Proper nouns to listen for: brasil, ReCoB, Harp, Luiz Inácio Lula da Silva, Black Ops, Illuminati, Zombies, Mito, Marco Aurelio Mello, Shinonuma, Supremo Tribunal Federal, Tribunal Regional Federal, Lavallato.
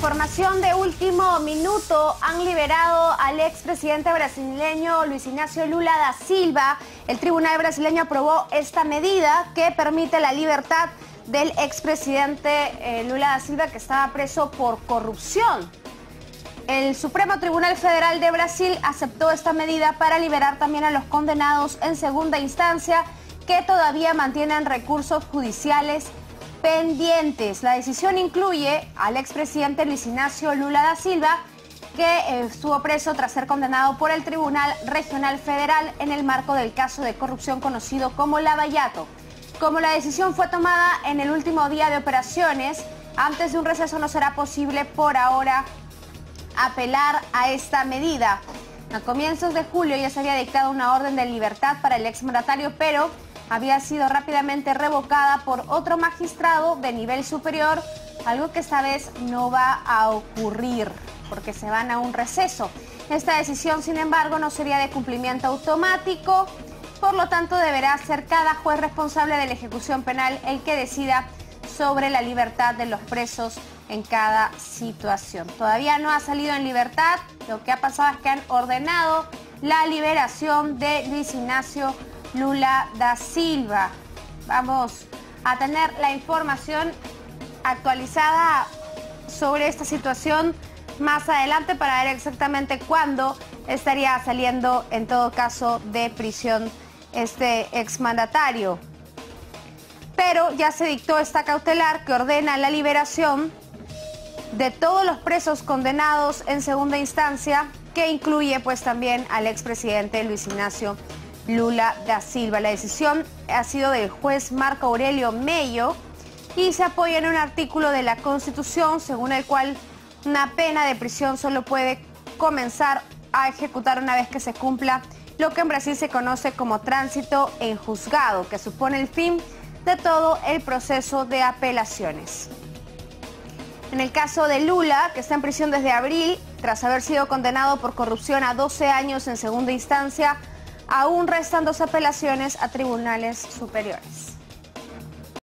Información de último minuto, han liberado al expresidente brasileño Luiz Inácio Lula da Silva. El tribunal brasileño aprobó esta medida que permite la libertad del expresidente Lula da Silva, que estaba preso por corrupción. El Supremo Tribunal Federal de Brasil aceptó esta medida para liberar también a los condenados en segunda instancia que todavía mantienen recursos judiciales pendientes. La decisión incluye al expresidente Luiz Inácio Lula da Silva, que estuvo preso tras ser condenado por el Tribunal Regional Federal en el marco del caso de corrupción conocido como Lavallato. Como la decisión fue tomada en el último día de operaciones, antes de un receso no será posible por ahora apelar a esta medida. A comienzos de julio ya se había dictado una orden de libertad para el exmandatario, pero había sido rápidamente revocada por otro magistrado de nivel superior, algo que esta vez no va a ocurrir porque se van a un receso. Esta decisión, sin embargo, no sería de cumplimiento automático, por lo tanto deberá ser cada juez responsable de la ejecución penal el que decida sobre la libertad de los presos en cada situación. Todavía no ha salido en libertad, lo que ha pasado es que han ordenado la liberación de Luiz Inácio Lula da Silva. Vamos a tener la información actualizada sobre esta situación más adelante para ver exactamente cuándo estaría saliendo, en todo caso, de prisión este exmandatario. Pero ya se dictó esta cautelar que ordena la liberación de todos los presos condenados en segunda instancia, que incluye pues también al expresidente Luiz Inácio Lula da Silva. La decisión ha sido del juez Marco Aurelio Mello y se apoya en un artículo de la Constitución según el cual una pena de prisión solo puede comenzar a ejecutar una vez que se cumpla lo que en Brasil se conoce como tránsito en juzgado, que supone el fin de todo el proceso de apelaciones. En el caso de Lula, que está en prisión desde abril, tras haber sido condenado por corrupción a 12 años en segunda instancia, aún restan dos apelaciones a tribunales superiores.